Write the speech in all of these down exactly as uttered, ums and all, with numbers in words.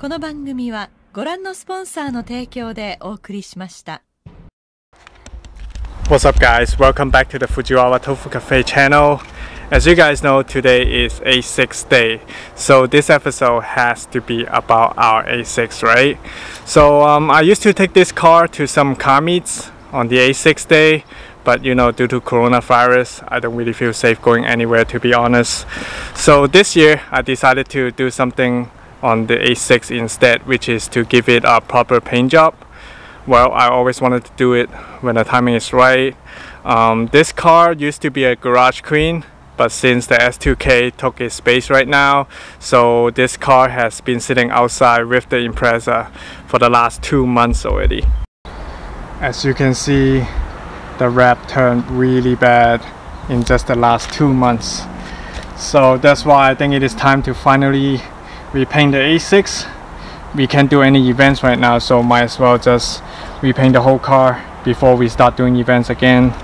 この番組はご覧のスポンサーの提供でお送りしました。 What's up guys? Welcome back to the Fujiwara Tofu Cafe channel. As you guys know, today is A six day. So this episode has to be about our A six, right? So um, I used to take this car to some car meets on the A six day, but you know, due to coronavirus, I don't really feel safe going anywhere, to be honest. So this year, I decided to do something on the A six instead, which is to give it a proper paint job. Well, I always wanted to do it when the timing is right. Um, this car used to be a garage queen, but since the S two K took its space right now, so this car has been sitting outside with the Impreza for the last two months already. As you can see, the wrap turned really bad in just the last two months. So that's why I think it is time to finally repaint the A six. We can't do any events right now, so might as well just repaint the whole car before we start doing events again.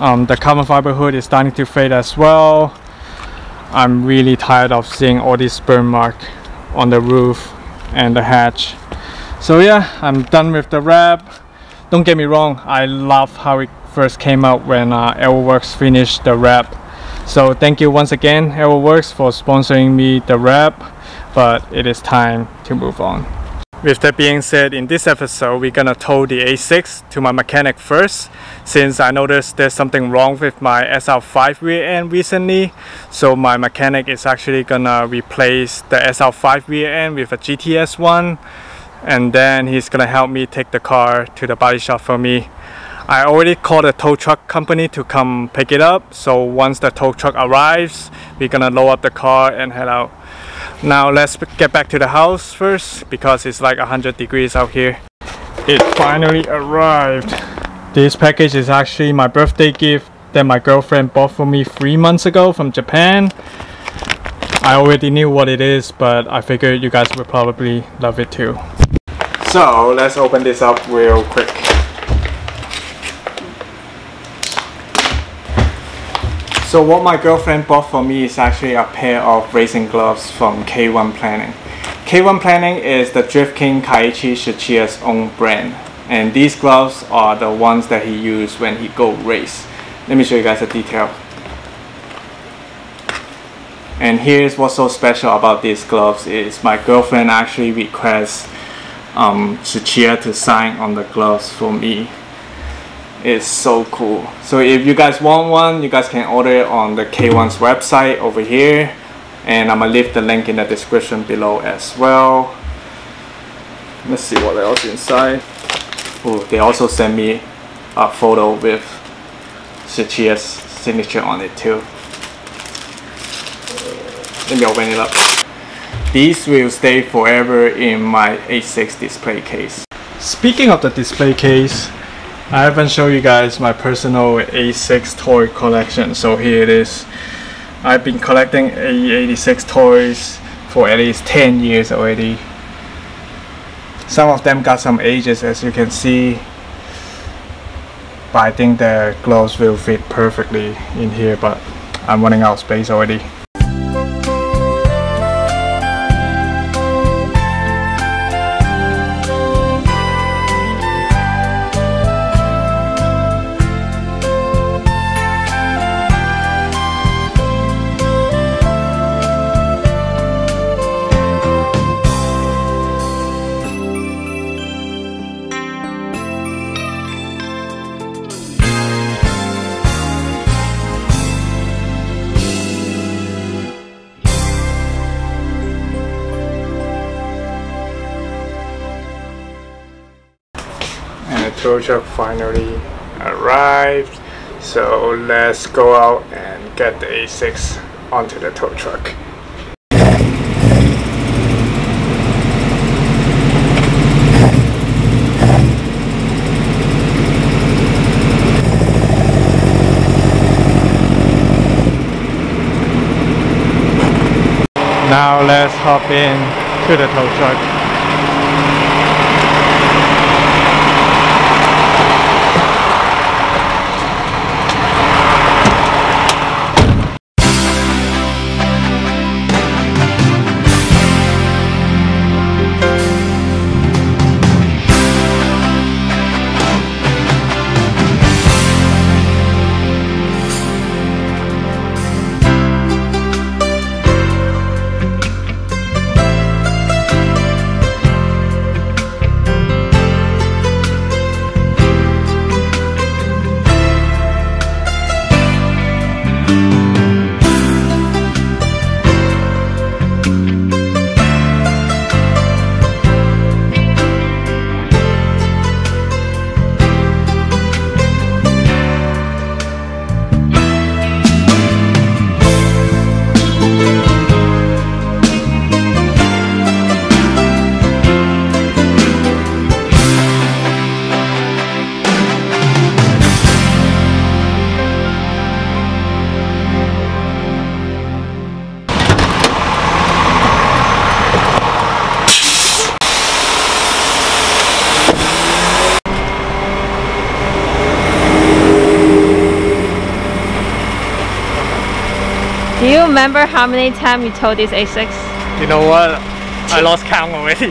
Um, the carbon fiber hood is starting to fade as well. I'm really tired of seeing all these burn marks on the roof and the hatch. So yeah, I'm done with the wrap. Don't get me wrong, I love how it first came out when uh, AeroWorks finished the wrap. So thank you once again, AeroWorks, for sponsoring me the wrap, but it is time to move on. With that being said, in this episode, we're gonna tow the A six to my mechanic first, since I noticed there's something wrong with my S R five rear end recently. So my mechanic is actually gonna replace the S R five rear end with a G T S one, and then he's gonna help me take the car to the body shop for me. I already called a tow truck company to come pick it up, so once the tow truck arrives, we're gonna load up the car and head out. Now let's get back to the house first, because it's like one hundred degrees out here. It finally arrived. This package is actually my birthday gift that my girlfriend bought for me three months ago from Japan. I already knew what it is, but I figured you guys would probably love it too. So let's open this up real quick. So what my girlfriend bought for me is actually a pair of racing gloves from K one Planning. K one Planning is the Drift King Kaiichi Shichiya's own brand, and these gloves are the ones that he used when he go race. Let me show you guys the detail. And here's what's so special about these gloves is my girlfriend actually requests um, Shichiya to sign on the gloves for me. It's so cool. So if you guys want one, you guys can order it on the K one's website over here, and I'm gonna leave the link in the description below as well. Let's see what else is inside. Oh, they also sent me a photo with Shichiya's signature on it too. Let me open it up. These will stay forever in my A six display case. Speaking of the display case, I haven't shown you guys my personal A six toy collection, so here it is. I've been collecting A E eighty-six toys for at least ten years already. Some of them got some ages, as you can see, but I think the gloves will fit perfectly in here, but I'm running out of space already. Tow truck finally arrived, so let's go out and get the A six onto the tow truck. Now let's hop in to the tow truck. Do you remember how many times you towed this A six? You know what? I lost count already.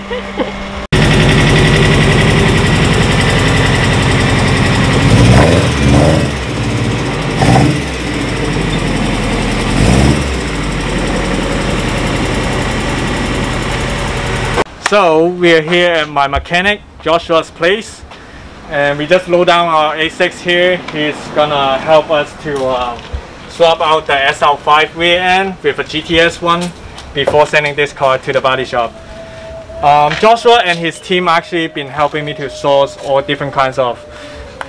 So we're here at my mechanic Joshua's place, and we just load down our A six here. He's gonna help us to uh, swap out the S L five rear end with a G T S one before sending this car to the body shop. Um, Joshua and his team actually been helping me to source all different kinds of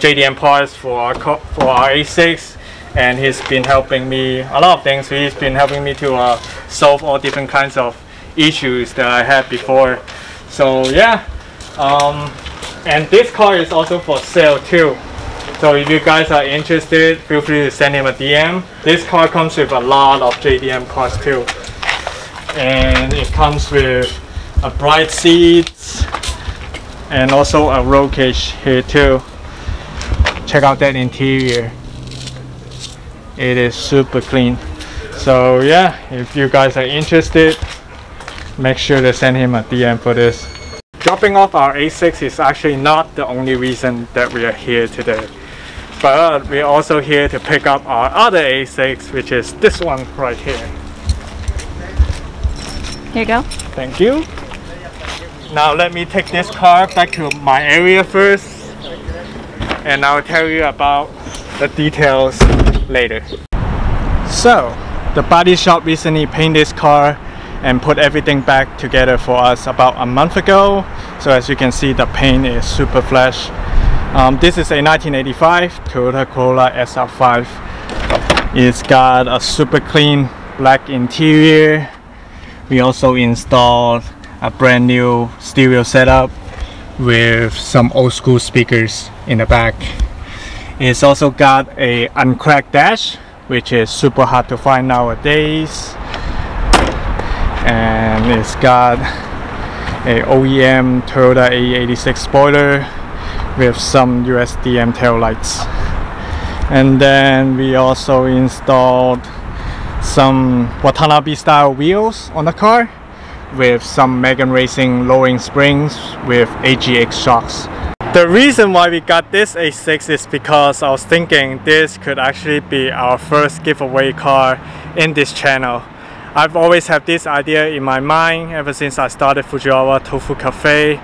J D M parts for our, for our A six, and he's been helping me a lot of things. He's been helping me to uh, solve all different kinds of issues that I had before. So yeah, um, and this car is also for sale too. So if you guys are interested, feel free to send him a D M. This car comes with a lot of J D M parts too. And it comes with a bright seats and also a roll cage here too. Check out that interior. It is super clean. So yeah, if you guys are interested, make sure to send him a D M for this. Dropping off our A six is actually not the only reason that we are here today, but we're also here to pick up our other A six, which is this one right here. Here you go. Thank you. Now let me take this car back to my area first, and I'll tell you about the details later. So the body shop recently painted this car and put everything back together for us about a month ago. So as you can see, the paint is super fresh. Um, this is a nineteen eighty-five Toyota Corolla S R five. It's got a super clean black interior. We also installed a brand new stereo setup with some old school speakers in the back. It's also got a uncracked dash, which is super hard to find nowadays. And it's got a O E M Toyota A E eighty-six spoiler with some U S D M tail lights. And then we also installed some Watanabe style wheels on the car with some Megan Racing lowering springs with A G X shocks. The reason why we got this A six is because I was thinking this could actually be our first giveaway car in this channel. I've always had this idea in my mind ever since I started Fujiwara Tofu Cafe.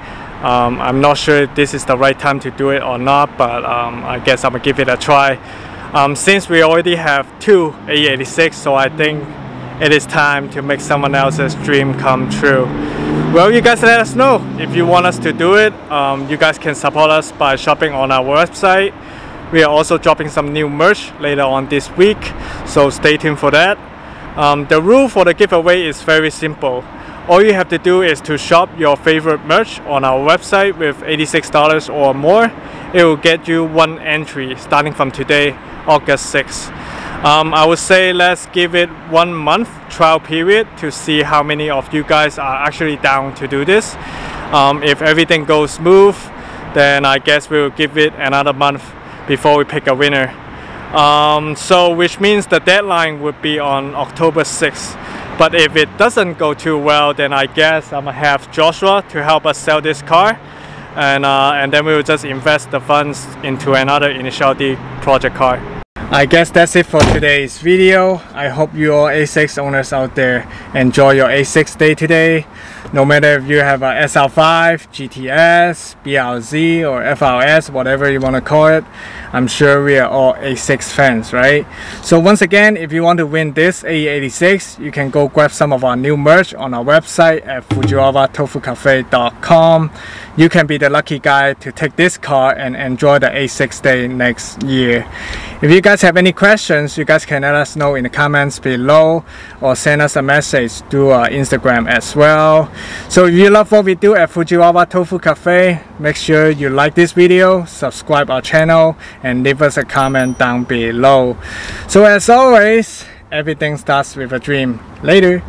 Um, I'm not sure if this is the right time to do it or not, but um, I guess I'm gonna give it a try. Um, since we already have two A E eighty-six, so I think it is time to make someone else's dream come true. Well, you guys let us know if you want us to do it. Um, you guys can support us by shopping on our website. We are also dropping some new merch later on this week, so stay tuned for that. Um, the rule for the giveaway is very simple. All you have to do is to shop your favorite merch on our website with eighty-six dollars or more. It will get you one entry starting from today, August sixth. Um, I would say let's give it one month trial period to see how many of you guys are actually down to do this. Um, if everything goes smooth, then I guess we'll give it another month before we pick a winner. Um, so which means the deadline would be on October sixth, but if it doesn't go too well, then I guess I'm gonna have Joshua to help us sell this car, and uh, and then we will just invest the funds into another Initial D project car. I guess that's it for today's video. I hope you all A six owners out there enjoy your A six day today. No matter if you have a S L five, G T S, B R Z or F R S, whatever you want to call it, I'm sure we are all A six fans, right? So once again, if you want to win this A E eighty-six, you can go grab some of our new merch on our website at fujiwara tofu cafe dot com. You can be the lucky guy to take this car and enjoy the A six day next year. If you guys have any questions, you guys can let us know in the comments below or send us a message through our Instagram as well. So if you love what we do at Fujiwara Tofu Cafe, make sure you like this video, subscribe our channel, and leave us a comment down below. So as always, everything starts with a dream. Later!